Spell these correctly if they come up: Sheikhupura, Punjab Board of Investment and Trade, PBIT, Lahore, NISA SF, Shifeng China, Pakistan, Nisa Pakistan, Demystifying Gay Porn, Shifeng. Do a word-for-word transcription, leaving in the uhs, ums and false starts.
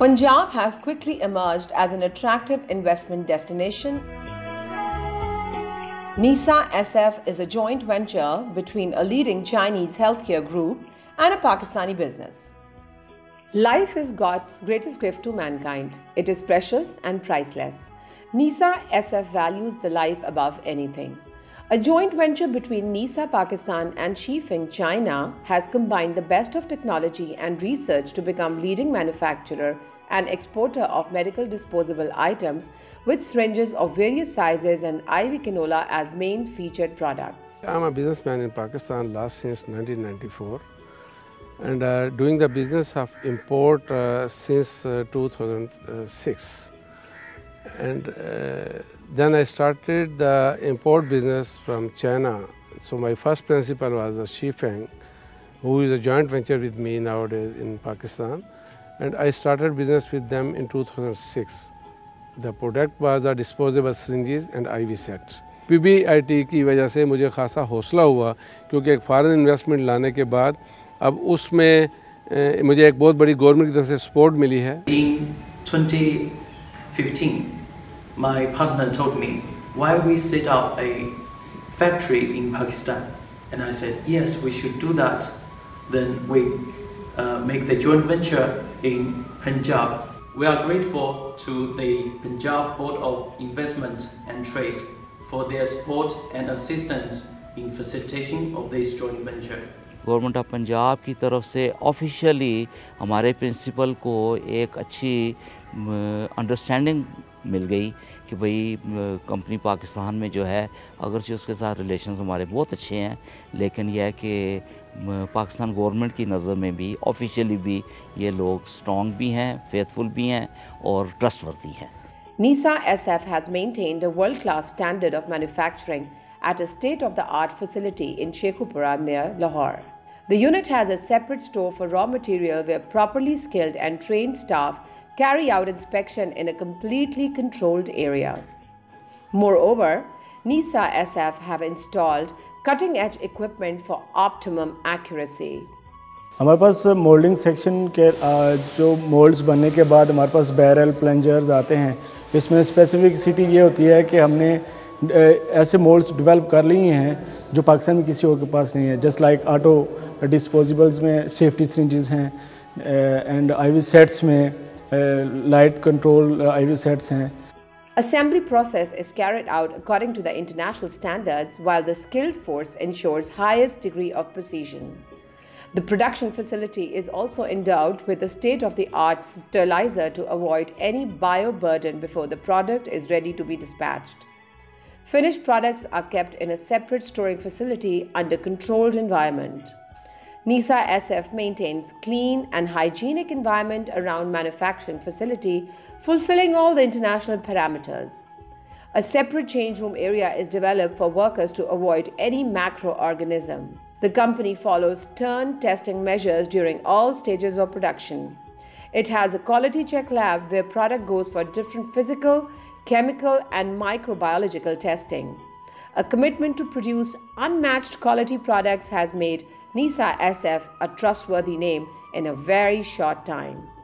Punjab has quickly emerged as an attractive investment destination. NISA S F is a joint venture between a leading Chinese healthcare group and a Pakistani business. Life is God's greatest gift to mankind. It is precious and priceless. NISA S F values the life above anything. A joint venture between NISA Pakistan and Shifeng China has combined the best of technology and research to become leading manufacturer and exporter of medical disposable items with syringes of various sizes and I V cannula as main featured products. I'm a businessman in Pakistan last since nineteen ninety-four and uh, doing the business of import uh, since uh, two thousand six. And uh, then I started the import business from China. So my first principal was the Shifeng, who is a joint venture with me nowadays in Pakistan. And I started business with them in two thousand six. The product was the disposable syringes and I V set. P B I T की वजह से मुझे खासा हौसला हुआ क्योंकि एक foreign investment लाने के बाद अब उसमें मुझे एक बहुत बड़ी गवर्नमेंट की तरफ से सपोर्ट मिली है. In twenty fifteen, my partner told me, "Why we set up a factory in Pakistan?" And I said, "Yes, we should do that." Then we uh, make the joint venture in Punjab. We are grateful to the Punjab Board of Investment and Trade for their support and assistance in facilitation of this joint venture. Government of Punjab की तरफ से officially हमारे principal को एक अच्छी understanding मिल गई कि भाई कंपनी पाकिस्तान में जो है अगरचे उसके साथ रिलेशंस हमारे बहुत अच्छे हैं लेकिन यह है कि पाकिस्तान गवर्नमेंट की नज़र में भी ऑफिशियली भी ये लोग स्ट्रॉन्ग भी हैं, फेथफुल भी हैं और ट्रस्टवर्दी हैं. NISA S F has maintained a world-class standard of manufacturing at a state-of-the-art facility in Sheikhupura near Lahore. The unit has a separate store for raw material where properly skilled and trained staff carry out inspection in a completely controlled area. Moreover, NISA S F have installed cutting-edge equipment for optimum accuracy. हमारे पास moulding section के जो moulds बनने के बाद हमारे पास barrel plungers आते हैं. इसमें स्पेसिफिसिटी ये होती है कि हमने ऐसे मोल्ड्स डेवलप कर लिए हैं जो पाकिस्तान में किसी और के पास नहीं है. जस्ट लाइक ऑटो डिस्पोजेबल्स में सेफ्टी सिरिंजेस हैं एंड आईवी सेट्स में लाइट कंट्रोल आईवी सेट्स हैं. Assembly process is carried out according to the international standards while the skilled force ensures highest degree of precision. The production facility is also endowed with a state-of-the-art sterilizer to avoid any bio burden before the product is ready to be dispatched. Finished products are kept in a separate storing facility under controlled environment. NISA S F maintains clean and hygienic environment around manufacturing facility, fulfilling all the international parameters. A separate change room area is developed for workers to avoid any microorganism. The company follows stern testing measures during all stages of production. It has a quality check lab where product goes for different physical, chemical and microbiological testing. A commitment to produce unmatched quality products has made NISA S F a trustworthy name in a very short time.